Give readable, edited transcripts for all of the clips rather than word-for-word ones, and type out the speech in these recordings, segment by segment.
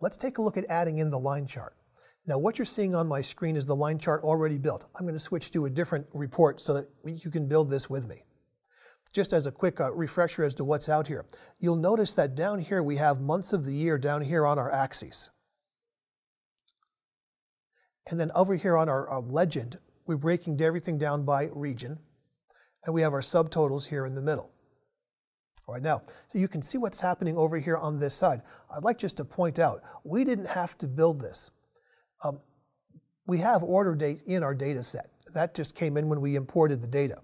Let's take a look at adding in the line chart. Now what you're seeing on my screen is the line chart already built. I'm going to switch to a different report so that you can build this with me. Just as a quick refresher as to what's out here. You'll notice that down here we have months of the year down here on our axes. And then over here on our legend, we're breaking everything down by region. And we have our subtotals here in the middle. All right, now, so you can see what's happening over here on this side. I'd like just to point out, we didn't have to build this. We have order date in our data set. That just came in when we imported the data.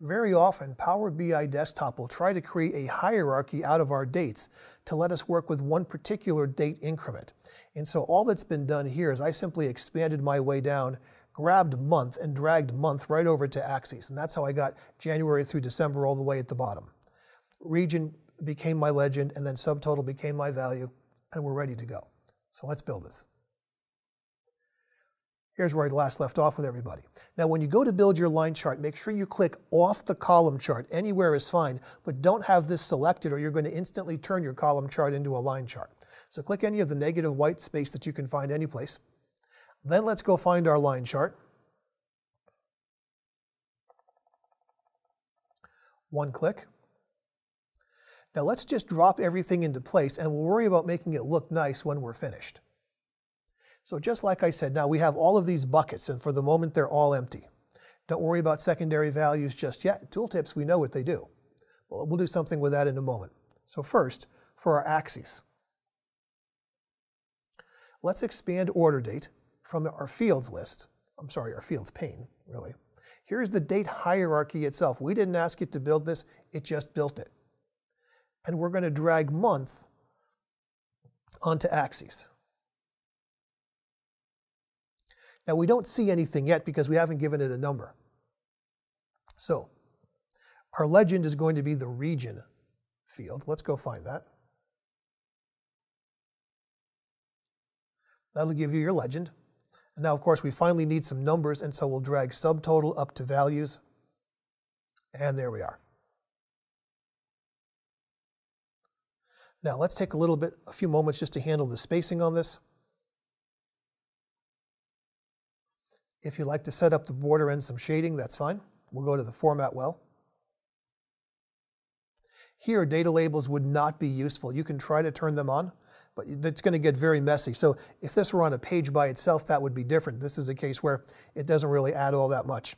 Very often, Power BI Desktop will try to create a hierarchy out of our dates to let us work with one particular date increment. And so all that's been done here is I simply expanded my way down, grabbed month and dragged month right over to axes. And that's how I got January through December all the way at the bottom. Region became my legend, and then subtotal became my value, and we're ready to go. So let's build this. Here's where I last left off with everybody. Now when you go to build your line chart, make sure you click off the column chart. Anywhere is fine, but don't have this selected or you're going to instantly turn your column chart into a line chart. So click any of the negative white space that you can find any place. Then let's go find our line chart. One click. Now let's just drop everything into place and we'll worry about making it look nice when we're finished. So just like I said, now we have all of these buckets and for the moment they're all empty. Don't worry about secondary values just yet. Tooltips, we know what they do. Well, we'll do something with that in a moment. So first, for our axes. Let's expand order date from our fields list. I'm sorry, our fields pane, really. Here's the date hierarchy itself. We didn't ask it to build this, it just built it. And we're going to drag month onto axes. Now we don't see anything yet because we haven't given it a number. So our legend is going to be the region field. Let's go find that. That'll give you your legend. And now of course we finally need some numbers and so we'll drag subtotal up to values. And there we are. Now let's take a few moments just to handle the spacing on this. If you'd like to set up the border and some shading, that's fine. We'll go to the format well. Here, data labels would not be useful. You can try to turn them on, but it's going to get very messy. So if this were on a page by itself, that would be different. This is a case where it doesn't really add all that much.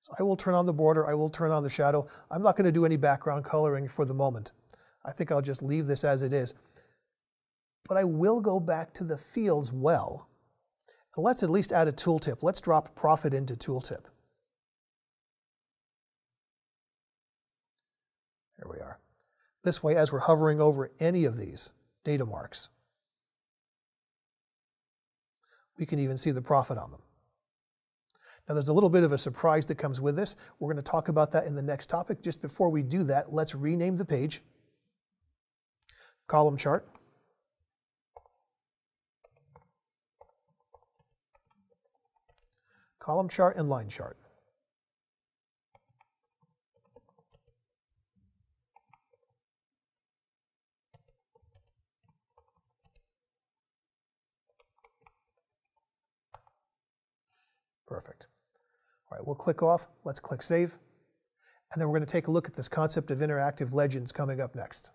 So I will turn on the border. I will turn on the shadow. I'm not going to do any background coloring for the moment. I think I'll just leave this as it is. But I will go back to the fields well. Let's at least add a tooltip. Let's drop profit into tooltip. There we are. This way, as we're hovering over any of these data marks, we can even see the profit on them. Now there's a little bit of a surprise that comes with this. We're going to talk about that in the next topic. Just before we do that, let's rename the page. Column chart. Column chart and line chart. Perfect. All right, we'll click off. Let's click save. And then we're going to take a look at this concept of interactive legends coming up next.